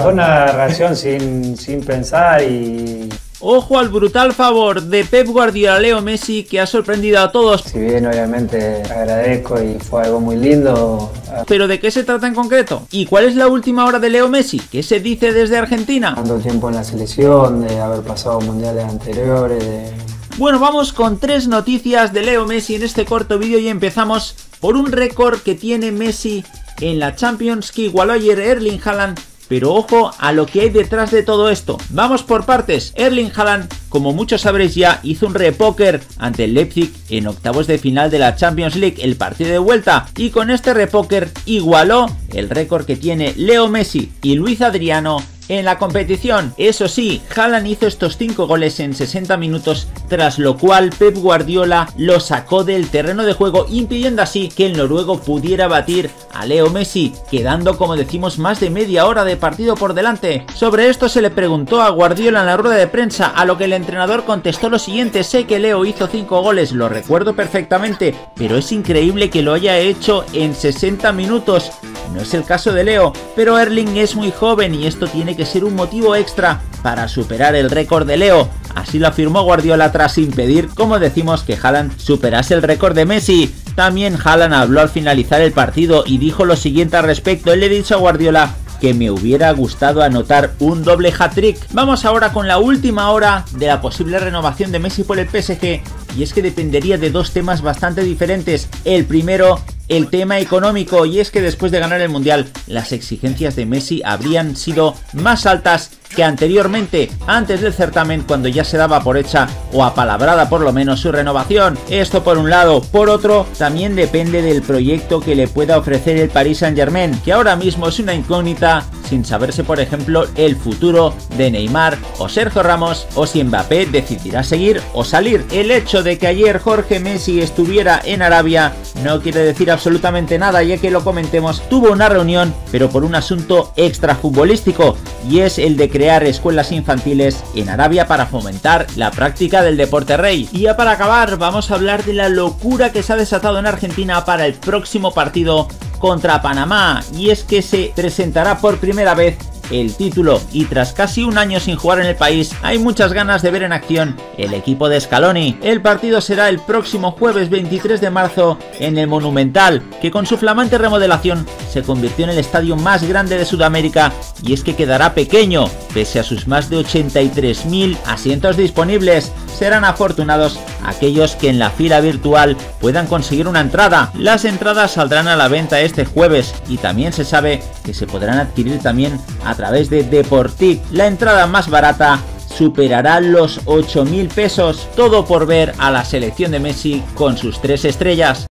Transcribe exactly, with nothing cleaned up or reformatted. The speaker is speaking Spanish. Fue una reacción sin, sin pensar y... Ojo al brutal favor de Pep Guardiola a Leo Messi, que ha sorprendido a todos. Si bien obviamente agradezco y fue algo muy lindo. ¿Pero de qué se trata en concreto? ¿Y cuál es la última hora de Leo Messi? ¿Qué se dice desde Argentina? Tanto tiempo en la selección, de haber pasado mundiales anteriores, de... Bueno, vamos con tres noticias de Leo Messi en este corto vídeo y empezamos por un récord que tiene Messi en la Champions, que igualó ayer Erling Haaland. Pero ojo a lo que hay detrás de todo esto. Vamos por partes. Erling Haaland, como muchos sabréis ya, hizo un repóker ante el Leipzig en octavos de final de la Champions League, el partido de vuelta. Y con este repóker igualó el récord que tiene Leo Messi y Luis Adriano en la competición. Eso sí, Haaland hizo estos cinco goles en sesenta minutos, tras lo cual Pep Guardiola lo sacó del terreno de juego, impidiendo así que el noruego pudiera batir a Leo Messi, quedando, como decimos, más de media hora de partido por delante. Sobre esto se le preguntó a Guardiola en la rueda de prensa, a lo que el entrenador contestó lo siguiente: sé que Leo hizo cinco goles, lo recuerdo perfectamente, pero es increíble que lo haya hecho en sesenta minutos. No es el caso de Leo, pero Erling es muy joven y esto tiene que ser un motivo extra para superar el récord de Leo. Así lo afirmó Guardiola tras impedir, como decimos, que Haaland superase el récord de Messi. También Haaland habló al finalizar el partido y dijo lo siguiente al respecto: le he dicho a Guardiola que me hubiera gustado anotar un doble hat-trick. Vamos ahora con la última hora de la posible renovación de Messi por el P S G, y es que dependería de dos temas bastante diferentes. El primero, el tema económico, y es que después de ganar el Mundial, las exigencias de Messi habrían sido más altas que anteriormente, antes del certamen, cuando ya se daba por hecha o apalabrada por lo menos su renovación. Esto por un lado. Por otro, también depende del proyecto que le pueda ofrecer el Paris Saint Germain, que ahora mismo es una incógnita, sin saberse por ejemplo el futuro de Neymar o Sergio Ramos, o si Mbappé decidirá seguir o salir. El hecho de que ayer Jorge Messi estuviera en Arabia no quiere decir absolutamente nada, ya que, lo comentemos, tuvo una reunión, pero por un asunto extrafutbolístico, y es el de crear escuelas infantiles en Arabia para fomentar la práctica del deporte rey. Y ya para acabar, vamos a hablar de la locura que se ha desatado en Argentina para el próximo partido contra Panamá, y es que se presentará por primera vez el título, y tras casi un año sin jugar en el país, hay muchas ganas de ver en acción el equipo de Scaloni. El partido será el próximo jueves veintitrés de marzo en el Monumental, que con su flamante remodelación se convirtió en el estadio más grande de Sudamérica, y es que quedará pequeño pese a sus más de ochenta y tres mil asientos disponibles. Serán afortunados aquellos que en la fila virtual puedan conseguir una entrada. Las entradas saldrán a la venta este jueves, y también se sabe que se podrán adquirir también a través de Deportic. La entrada más barata superará los ocho mil pesos, todo por ver a la selección de Messi con sus tres estrellas.